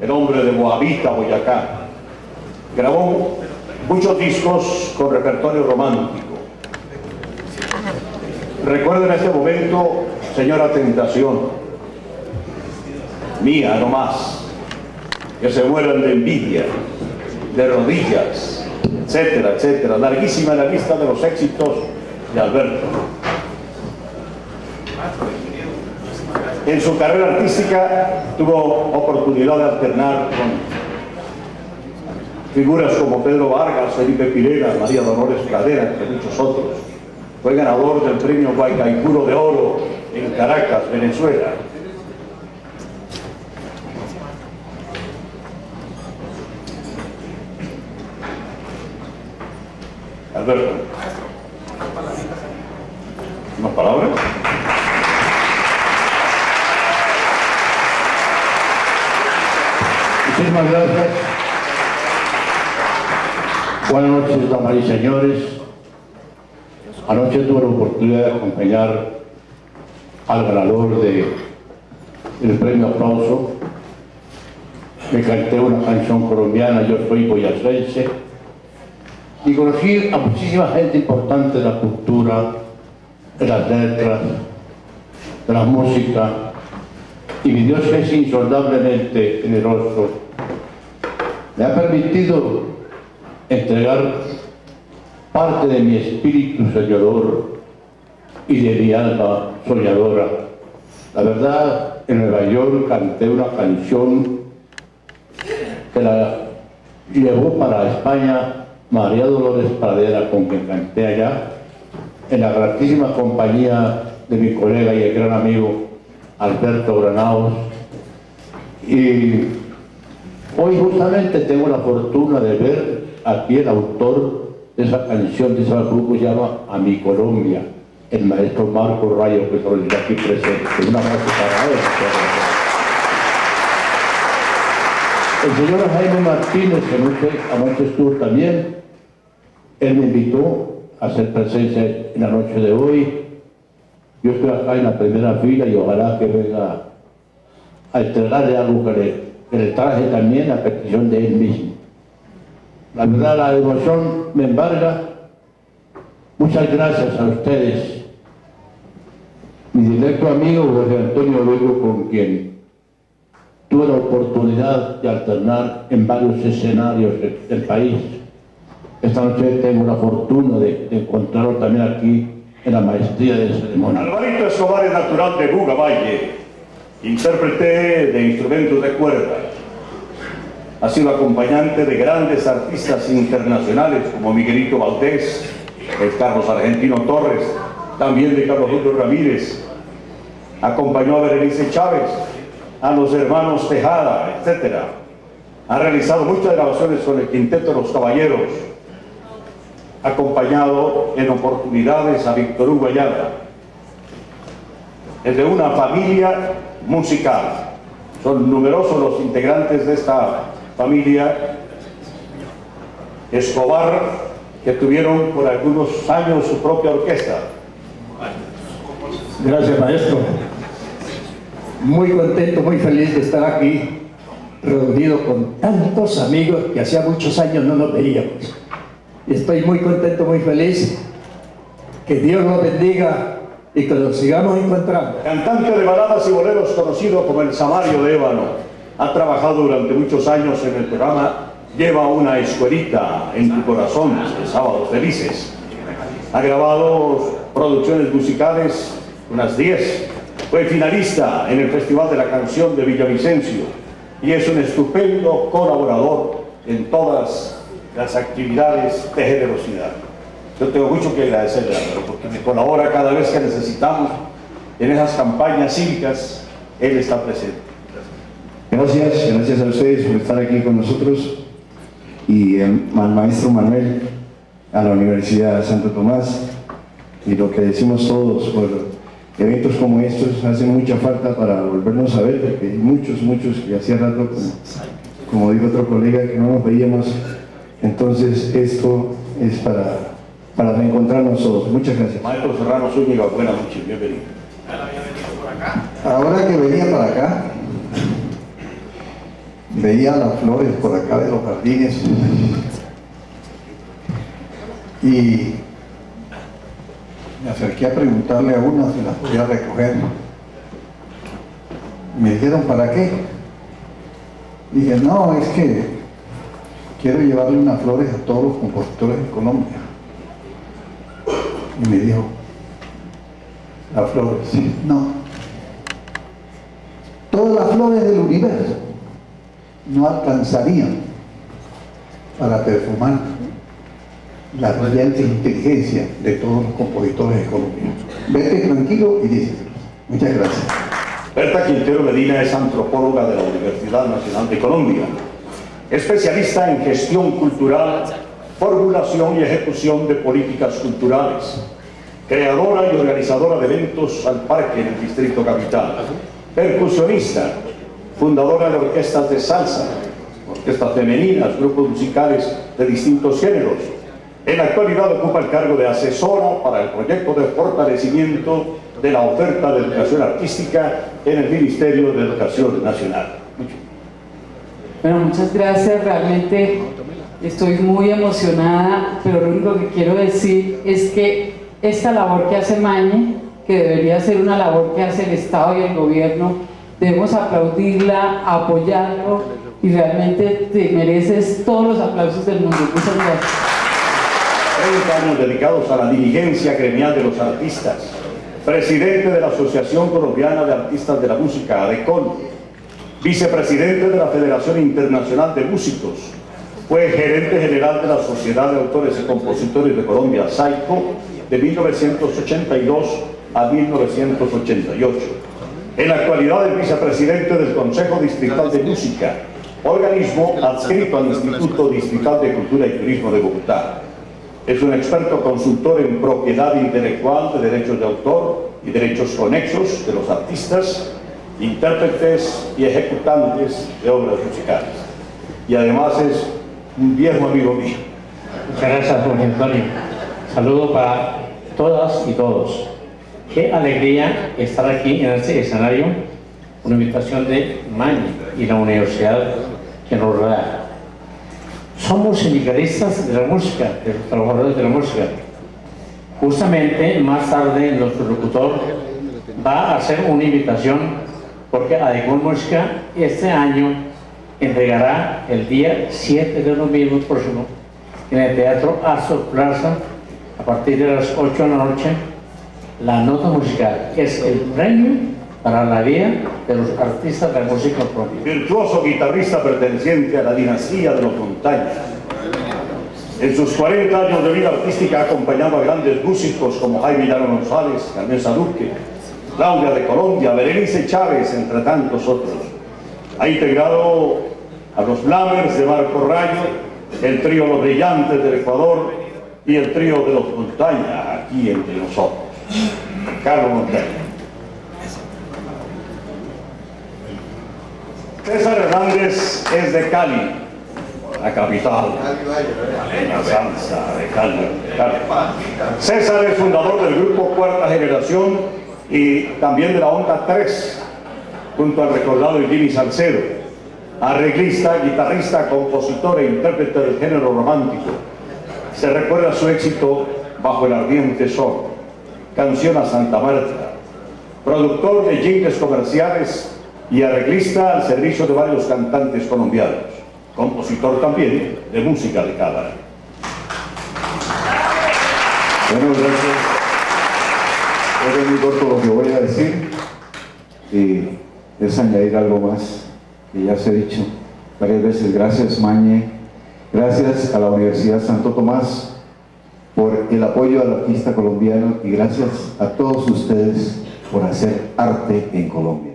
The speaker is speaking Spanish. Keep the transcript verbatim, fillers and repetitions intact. el hombre de Boavita, Boyacá. Grabó muchos discos con repertorio romántico. Recuerdo en este momento, Señora Tentación, Mía no más, que se mueran de envidia, de rodillas, etcétera, etcétera. Larguísima la lista de los éxitos de Alberto. En su carrera artística tuvo oportunidad de alternar con figuras como Pedro Vargas, Felipe Pirela, María Dolores Pradera, entre muchos otros. Fue ganador del premio Guaicaipuro de Oro en Caracas, Venezuela. Alberto. ¿Más palabras? Muchísimas gracias. Buenas noches, damas y señores. Anoche tuve la oportunidad de acompañar al ganador de el premio Aplauso. Me canté una canción colombiana, yo soy boyacense, y conocí a muchísima gente importante de la cultura, de las letras, de la música, y mi Dios es insondablemente generoso. Me ha permitido entregar parte de mi espíritu soñador y de mi alma soñadora. La verdad, en Nueva York canté una canción que la llevó para España María Dolores Pradera, con quien canté allá, en la gratísima compañía de mi colega y el gran amigo Alberto Granados. Y hoy justamente tengo la fortuna de ver aquí el autor de esa canción, de ese grupo, se llama A mi Colombia, el maestro Marco Rayo, que está aquí presente. Un abrazo para él. El señor Jaime Martínez, que anoche, anoche estuvo también, él me invitó a hacer presencia en la noche de hoy. Yo estoy acá en la primera fila y ojalá que venga a entregarle algo que le el traje también a petición de él mismo. La verdad, la devoción me embarga. Muchas gracias a ustedes. Mi directo amigo José Antonio Lugo, con quien tuve la oportunidad de alternar en varios escenarios del país. Esta noche tengo la fortuna de, de encontrarlo también aquí en la maestría de ceremonia. Alvarito Escobar es natural de Buga, Mañe, intérprete de instrumentos de cuerda. Ha sido acompañante de grandes artistas internacionales como Miguelito Valdés, de Carlos Argentino Torres, también de Carlos Julio Ramírez. Acompañó a Berenice Chávez, a los hermanos Tejada, etcétera. Ha realizado muchas grabaciones con el Quinteto de los Caballeros. Acompañado en oportunidades a Víctor Hugo Ayala. Es de una familia musical. Son numerosos los integrantes de esta familia Escobar, que tuvieron por algunos años su propia orquesta. Gracias, maestro. Muy contento, muy feliz de estar aquí, reunido con tantos amigos que hacía muchos años no nos veíamos. Estoy muy contento, muy feliz. Que Dios los bendiga y que lo sigamos encontrando. Cantante de baladas y boleros conocido como el Samario de Ébano, ha trabajado durante muchos años en el programa Lleva una escuelita en tu corazón, de Sábados Felices. Ha grabado producciones musicales, unas diez. Fue finalista en el Festival de la Canción de Villavicencio y es un estupendo colaborador en todas las actividades de generosidad. Yo tengo mucho que agradecerle, porque me colabora cada vez que necesitamos en esas campañas cívicas, él está presente. Gracias, gracias a ustedes por estar aquí con nosotros, y al maestro Manuel, a la Universidad de Santo Tomás, y lo que decimos todos, por eventos como estos hacen mucha falta para volvernos a ver, porque hay muchos, muchos que hacía rato, como, como dijo otro colega, que no nos veíamos. Entonces esto es para... para reencontrarnos todos. Muchas gracias. Maestro Serrano Zúñiga, buenas noches, bienvenido. Ahora que venía para acá, veía las flores por acá de los jardines y me acerqué a preguntarle a una si las podía recoger. Me dijeron, ¿para qué? Dije, no, es que quiero llevarle unas flores a todos los compositores de Colombia. Y me dijo, las flores, sí, no, todas las flores del universo no alcanzarían para perfumar la brillante inteligencia de todos los compositores de Colombia. Vete tranquilo y díselo. Muchas gracias. Berta Quintero Medina es antropóloga de la Universidad Nacional de Colombia, especialista en gestión cultural, formulación y ejecución de políticas culturales, creadora y organizadora de eventos al parque en el Distrito Capital, percusionista, fundadora de orquestas de salsa, orquestas femeninas, grupos musicales de distintos géneros. En la actualidad ocupa el cargo de asesora para el proyecto de fortalecimiento de la oferta de educación artística en el Ministerio de Educación Nacional. Bueno, muchas gracias, realmente estoy muy emocionada, pero lo único que quiero decir es que esta labor que hace Mañe, que debería ser una labor que hace el Estado y el gobierno, debemos aplaudirla, apoyarlo, y realmente te mereces todos los aplausos del mundo. Muchas gracias. treinta años dedicados a la dirigencia gremial de los artistas. Presidente de la Asociación Colombiana de Artistas de la Música, ADECOL, vicepresidente de la Federación Internacional de Músicos, fue gerente general de la Sociedad de Autores y Compositores de Colombia, SAYCO, de mil novecientos ochenta y dos a mil novecientos ochenta y ocho. En la actualidad es vicepresidente del Consejo Distrital de Música, organismo adscrito al Instituto Distrital de Cultura y Turismo de Bogotá. Es un experto consultor en propiedad intelectual de derechos de autor y derechos conexos de los artistas, intérpretes y ejecutantes de obras musicales. Y además es un viejo amigo mío. Muchas gracias, José Antonio. Saludo para todas y todos. Qué alegría estar aquí en este escenario, una invitación de Mañe y la universidad que nos rodea. Somos sindicalistas de la música, de los trabajadores de la música. Justamente más tarde nuestro locutor va a hacer una invitación porque ADECOL Música este año entregará el día siete de noviembre próximo en el Teatro Astor Plaza a partir de las ocho de la noche la nota musical, que es el premio para la vida de los artistas de la música propia. Virtuoso guitarrista perteneciente a la dinastía de los Montaña. En sus cuarenta años de vida artística ha acompañado a grandes músicos como Jaime Martínez, Carmen Duque, Claudia de Colombia, Berenice Chávez, entre tantos otros. Ha integrado a los Blamers de Marco Rayo, el trío Los Brillantes del Ecuador y el trío de los Montaña, aquí entre nosotros. Carlos Montaña. César Hernández es de Cali, la capital de la salsa de Cali. César es fundador del grupo Cuarta Generación y también de la Onda tres, junto al recordado Jimmy Salcedo, arreglista, guitarrista, compositor e intérprete del género romántico. Se recuerda su éxito Bajo el ardiente sol, Canción a Santa Marta, productor de jingles comerciales y arreglista al servicio de varios cantantes colombianos, compositor también de música de cámara. Bueno, gracias. Es muy corto lo que voy a decir y es añadir algo más que ya se ha dicho varias veces. Gracias, Mañe. Gracias a la Universidad Santo Tomás por el apoyo al artista colombiano y gracias a todos ustedes por hacer arte en Colombia.